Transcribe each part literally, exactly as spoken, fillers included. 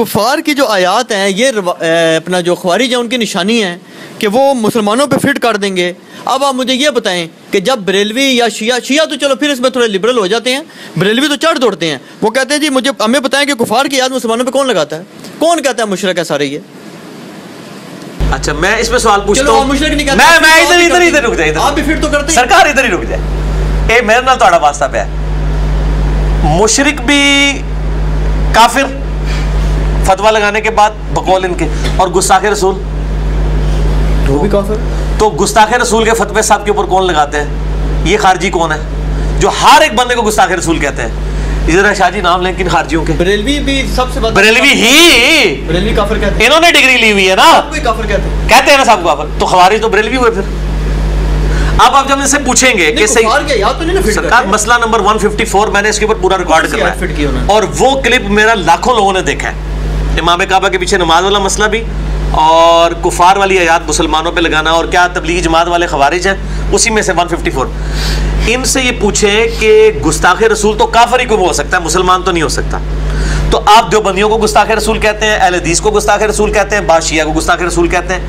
कुफार की जो आयात हैं ये अपना जो ख़वारिज है उनकी निशानी है कि वो मुसलमानों पे फिट कर देंगे। अब आप मुझे ये बताएं कि जब बरेलवी या शिया शिया तो चलो फिर इसमें थोड़े लिबरल हो जाते हैं, बरेलवी तो चढ़ दौड़ते हैं, वो कहते हैं जी मुझे हमें बताएं कि कुफार की आयात मुसलमानों पे कौन लगाता है, कौन कहता है मुशरक है सारे ये। अच्छा मैं इसमें सवाल पूछता हूं, मुशरक नहीं कहता, मैं मैं इधर इधर इधर रुक जाए, आप भी फिट तो करते हैं, सरकार इधर ही रुक जाए। ए मेरे नाल तोड़ा वास्ता पे है, मुशरक भी काफिर फतवा लगाने के बाद बकौल इनके, और गुस्ताखे रसूल वो भी काफिर, तो गुस्ताखे रसूल के फतवे साहब के ऊपर कौन लगाते हैं, ये खारजी कौन है जो हर एक बंदे को गुस्ताखे रसूल कहते हैं। इधर शाहजी नाम लेकिन खारजियों के बरेलवी भी सबसे बरेलवी ही बरेलवी काफिर कहते हैं, इन्होंने डिग्री ली हुई है ना, सबको काफिर कहते हैं, कहते हैं ना सबको काफिर, तो खवारिज तो बरेलवी हुए फिर। अब आप जब इनसे पूछेंगे कि सही या तो नहीं ना फिट सरकार मसला नंबर एक सौ चौवन मैंने इसके ऊपर पूरा रिकॉर्ड करना है, और वो क्लिप मेरा लाखों लोगों ने देखा है, इमाम काबा के पीछे नमाज वाला मसला भी और कुफार वाली आयात मुसलमानों पे लगाना, और क्या तबलीगी जमात वाले खवारिज हैं उसी में से एक सौ चौवन। इनसे ये पूछें कि गुस्ताखे रसूल तो काफिर ही क्यों हो सकता है, मुसलमान तो नहीं हो सकता, तो आप देवबंदियों को गुस्ताखे रसूल कहते हैं, अहले हदीस को गुस्ताखे रसूल कहते हैं, बाशिया को गुस्ताखे रसूल कहते हैं,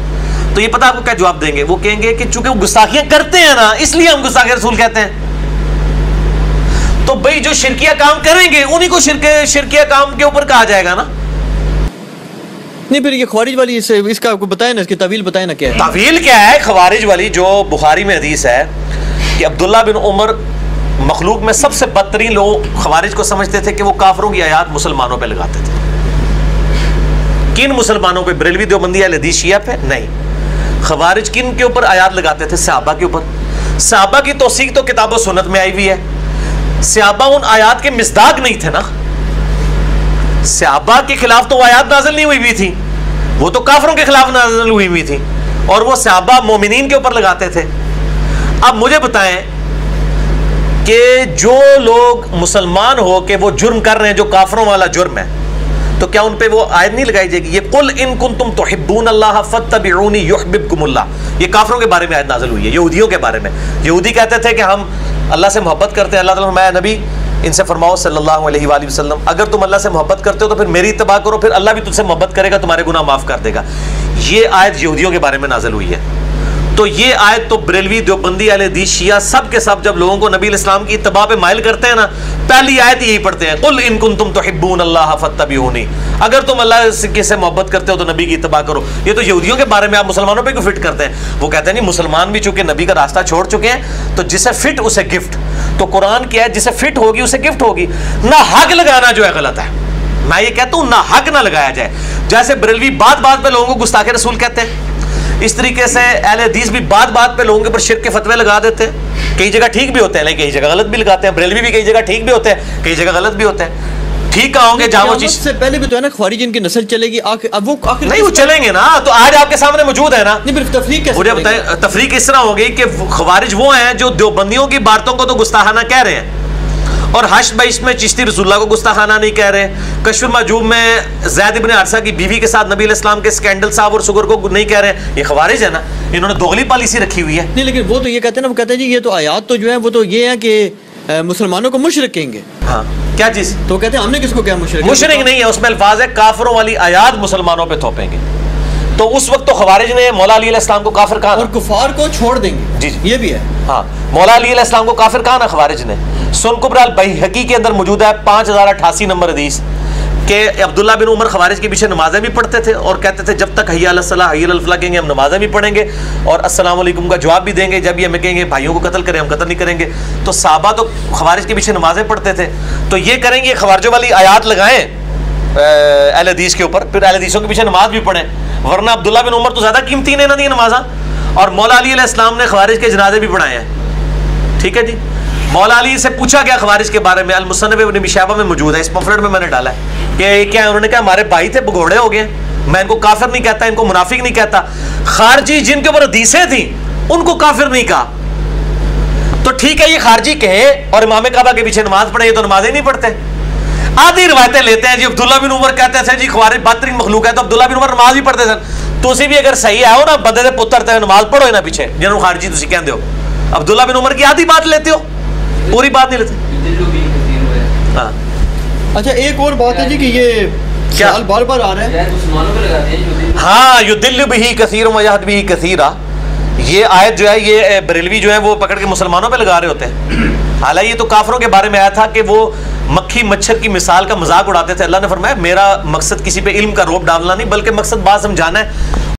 तो ये पता आपको क्या जवाब देंगे, वो कहेंगे कि चूंकि वो गुस्ताखियाँ करते हैं ना इसलिए हम गुस्ताखे रसूल कहते हैं। तो भाई जो शिरकिया काम करेंगे उन्हीं को शिरके शिरकिया काम के ऊपर कहा जाएगा ना। नहीं फिर ये खवारिज वाली इसे इसका आपको बताया ना, इसकी तवील बताया ना क्या है, तवील क्या है खवारिज वाली, जो बुखारी में हदीस है कि अब्दुल्लाह बिन उमर मखलूक में सबसे बदतरीन लोग खवारिज को समझते थे कि वो काफरों की आयात मुसलमानों पे लगाते थे। किन मुसलमानों पे, बरेलवी देवबंदी अहले हदीस शिया पे नहीं, खवारिज किन के ऊपर आयात लगाते थे, सहाबा के ऊपर। सहाबा की तौसीक तो किताब और सुन्नत में आई हुई है, सहाबा उन आयात के मिस्दाक नहीं थे ना, सहाबा के खिलाफ तो आयात नाजिल नहीं हुई हुई थी, वो तो काफरों के खिलाफ नाजिल हुई हुई थी, और वो सहाबा मोमिनीन के ऊपर लगाते थे। अब मुझे बताएं कि जो लोग मुसलमान हो के वो जुर्म कर रहे हैं जो काफरों वाला जुर्म है, तो क्या उन पे वो आयत नहीं लगाई जाएगी, ये कुल इन कुंतुम तुहिब्बून अल्लाह फत्तबिऊनी युहिब्बुकुमुल्लाह, ये काफरों के बारे में आयत नाजिल हुई है, यहूदियों के बारे में। यहूदी कहते थे कि हम अल्लाह से मोहब्बत करते हैं, अल्लाह ताला फरमाया नबी इनसे फरमाओ सल्लल्लाहु अलैहि वसल्लम अगर तुम अल्लाह से मोहब्बत करते हो तो फिर मेरी इत्तबा करो, फिर अल्लाह भी तुमसे मोहब्बत करेगा, तुम्हारे गुनाह माफ़ कर देगा। ये आयत यहूदियों के बारे में नाजिल हुई है, तो ये आयत तो बरेलवी देवबंदी अहले हदीस शिया सब के सब जब लोगों को नबी इस्लाम की इत्तबा पे माइल करते हैं ना, पहली आयत यही पढ़ते हैं, कुल इन कुंतुम तुहिब्बूनल्लाह फत्तबिऊनी, अगर तुम अल्लाह से मोहब्बत करते हो तो नबी की इत्तबा करो। ये तो यहूदियों के बारे में आप मुसलमानों पर क्यों फिट करते हैं, वो कहते हैं नहीं मुसलमान भी चूंकि नबी का रास्ता छोड़ चुके हैं तो जिसे फिट उसे गिफ्ट, तो कुरान की आयत जिसे फिट होगी उसे गिफ्ट होगी ना, हक लगाना जो है गलत है, मैं ये कहता हूँ ना हक ना लगाया जाए। जैसे बरेलवी बात बात पे लोगों को गुस्ताखे रसूल कहते हैं, इस तरीके से अहले हदीस भी बात बात पे लोगों के ऊपर शिर्क के फतवे लगा देते हैं, कई जगह ठीक भी होते हैं लेकिन कई जगह गलत भी लगाते हैं, बरेलवी भी कई जगह ठीक भी होते हैं कई जगह गलत भी होते हैं, ठीक होंगे जाओ चीज से पहले भी तो है ना ख्वारिज इनकी नस्ल चलेगी, अब वो आखिर नहीं वो चलेंगे ना, तो आज आपके सामने मौजूद है ना। नहीं तफरीक मुझे बताएं, तफरीक इस तरह हो गई कि ख्वारिज वो हैं जो देवबंदियों की बातों को तो गुस्ताखाना कह रहे हैं, और हश्र बाईस में चिश्ती रसूलुल्लाह को गुस्ताखाना नहीं कह रहे, कश्फ माजूब में ज़ैद इब्न हारिसा की बीवी के साथ नबी अलैहिस्सलाम के स्कैंडल साहब और शुगर को नहीं कह रहे हैं, ये ख्वारिज है ना, इन्होंने दोगली पॉलिसी रखी हुई है। नहीं लेकिन वो तो ये कहते हैं ना, वो कहते हैं जी ये तो आयात तो जो है वो तो ये है कि मुसलमानों को मुशरिक कहेंगे। हाँ क्या चीज़, तो कहते हैं हमने किसको क्या मुशरिक, मुशरिक नहीं है, उसमें अल्फाज है काफरों वाली आयात मुसलमानों पे थोपेंगे, तो उस वक्त तो खवारिज ने मौला अली अलैहिस्सलाम को काफिर कहा, और कुफार को छोड़ देंगे जी, जी ये भी है। हाँ मौला अली अलैहिस्सलाम को काफिर कहा ना खवारिज ने। सुन कुब्रा अल-बैहकी के अंदर मौजूद है पाँच हज़ार अठासी नंबर हदीस के अब्दुल्ला बिन उमर खवारिज के पीछे नमाजें भी पढ़ते थे और कहते थे जब तक हय्या अल सलाह हय्या अल फलाह कहेंगे हम नमाजें भी पढ़ेंगे और अस्सलाम वालेकुम का जवाब भी देंगे, जब ये हमें कहेंगे भाइयों को कत्ल करें हम कत्ल नहीं करेंगे। तो साहबा तो खवारिज के पीछे नमाजें पढ़ते थे, तो ये करेंगे खवारिजों वाली आयात लगाएं अहले हदीस के ऊपर, फिर अहले हदीसों के पीछे नमाज भी पढ़ें, वरना अब्दुल्ला बिन उमर तो ज़्यादा कीमती ने ना दी नमाजा, और मौला अली अलैहिस्सलाम ने खवारिज के जनाजे भी पढ़ाए हैं। ठीक है जी, मौला अली से पूछा गया खवारिज के बारे में, अल-मुसन्नफ़ इब्न शाबा में मौजूद है, इस पम्फलेट में मैंने डाला है कि क्या है, उन्होंने कहा हमारे भाई थे भगोड़े हो गए, मैं इनको काफिर नहीं कहता, इनको मुनाफिक नहीं कहता, खारजी जिनके ऊपर हदीसें थी उनको काफिर नहीं कहा, तो ठीक है ये खारजी कहे और इमाम काबा के पीछे नमाज पढ़े, ये तो नमाजें नहीं पढ़ते। आधी रिवायतें लेते हैं जी, अब्दुल्ला बिन उमर कहते थे जी खवारिज बदतरीन मखलूक है, तो अब्दुल्ला बिन उमर नमाज भी पढ़ते थे, तुम भी अगर सही आओ ना बंदे दे पुत्तर ते नमाज पढ़ो ना पीछे जिन्होंने खारजी तुम कहते हो, अब्दुल्ला बिन उमर की आधी बात लेते हो पूरी बात नहीं लेते। हाँ अच्छा एक और बात है जी कि ये क्या बार बार आ रहे हैं? हाँ, युदिल्ल बिही कसीर वयहद बिही कसीरा, ये आयत जो है ये बरेलवी जो है वो पकड़ के मुसलमानों पे लगा रहे होते हैं। हालांकि ये तो काफरों के बारे में आया था कि वो मक्खी मच्छर की मिसाल का मजाक उड़ाते थे। अल्लाह ने फरमाया मेरा मकसद किसी पे इल्म का रोप डालना नहीं, बल्कि मकसद बात समझाना है।